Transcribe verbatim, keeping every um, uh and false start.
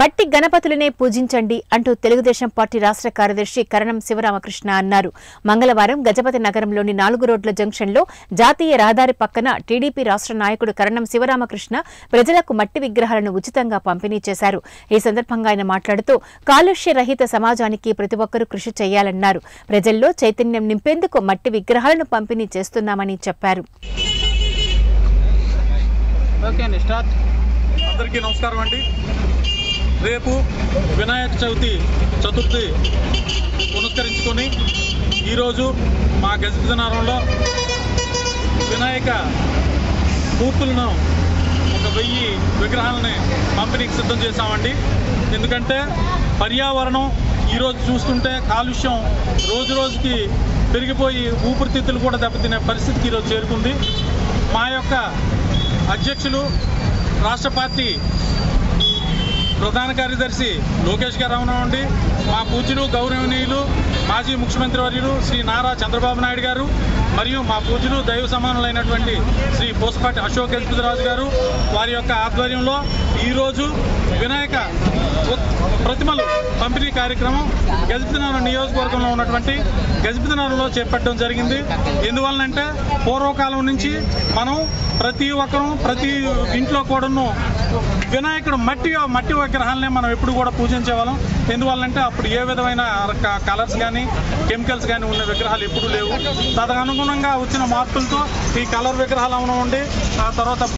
మట్టి గణపతులనే పూజించండి అంటూ తెలుగుదేశం పార్టీ రాష్ట్ర కార్యదర్శి కరణం శివరామకృష్ణ అన్నారు. మంగళవారం గజపతి నగరంలోని నాలుగు రోడ్ల జంక్షన్లో జాతీయ రహదారి పక్కన టీడీపీ రాష్ట్ర నాయకుడు కరణం శివరామకృష్ణ ప్రజలకు మట్టి విగ్రహాలను ఉచితంగా పంపిణీ చేశారు. ఈ సందర్భంగా ఆయన మాట్లాడుతూ కాలుష్య రహిత సమాజానికి ప్రతి ఒక్కరూ కృషి చేయాలన్నారు. ప్రజల్లో చైతన్యం నింపేందుకు మట్టి విగ్రహాలను పంపిణీ చేస్తున్నామని చెప్పారు. అందరికీ నమస్కారం అండి. రేపు వినాయక చవితి చతుర్థి పునస్కరించుకొని ఈరోజు మా గజపతి నగరంలో వినాయక మూర్తులను ఒక వెయ్యి విగ్రహాలని పంపిణీకి సిద్ధం చేశామండి. ఎందుకంటే పర్యావరణం ఈరోజు చూస్తుంటే కాలుష్యం రోజు రోజుకి పెరిగిపోయి ఊపిరితిత్తులు కూడా దెబ్బతినే పరిస్థితికి ఈరోజు చేరుకుంది. మా యొక్క అధ్యక్షులు రాష్ట్ర పార్టీ ప్రధాన కార్యదర్శి లోకేష్ గారు అవునండి, మా పూజ్యులు గౌరవనీయులు మాజీ ముఖ్యమంత్రి వర్యులు శ్రీ నారా చంద్రబాబు నాయుడు గారు, మరియు మా పూజ్యులు దైవ సమానులైనటువంటి శ్రీ పోసపాటి అశోక్ గజపతిరాజు గారు వారి యొక్క ఆధ్వర్యంలో ఈరోజు వినాయక ప్రతిమలు పంపిణీ కార్యక్రమం గజపతినగరం నియోజకవర్గంలో ఉన్నటువంటి గజపతినగరంలో చేపట్టడం జరిగింది. ఎందువలనంటే పూర్వకాలం నుంచి మనం ప్రతి ఒక్కరూ ప్రతి ఇంట్లో కూడాను వినాయకుడు మట్టి మట్టి విగ్రహాలనే మనం ఎప్పుడు కూడా పూజించే వాళ్ళం. ఎందువల్లంటే అప్పుడు ఏ విధమైన కలర్స్ కానీ కెమికల్స్ కానీ ఉన్న విగ్రహాలు ఎప్పుడూ లేవు. తదనుగుణంగా వచ్చిన మార్పులతో ఈ కలర్ విగ్రహాలు అవనండి, ఆ తర్వాత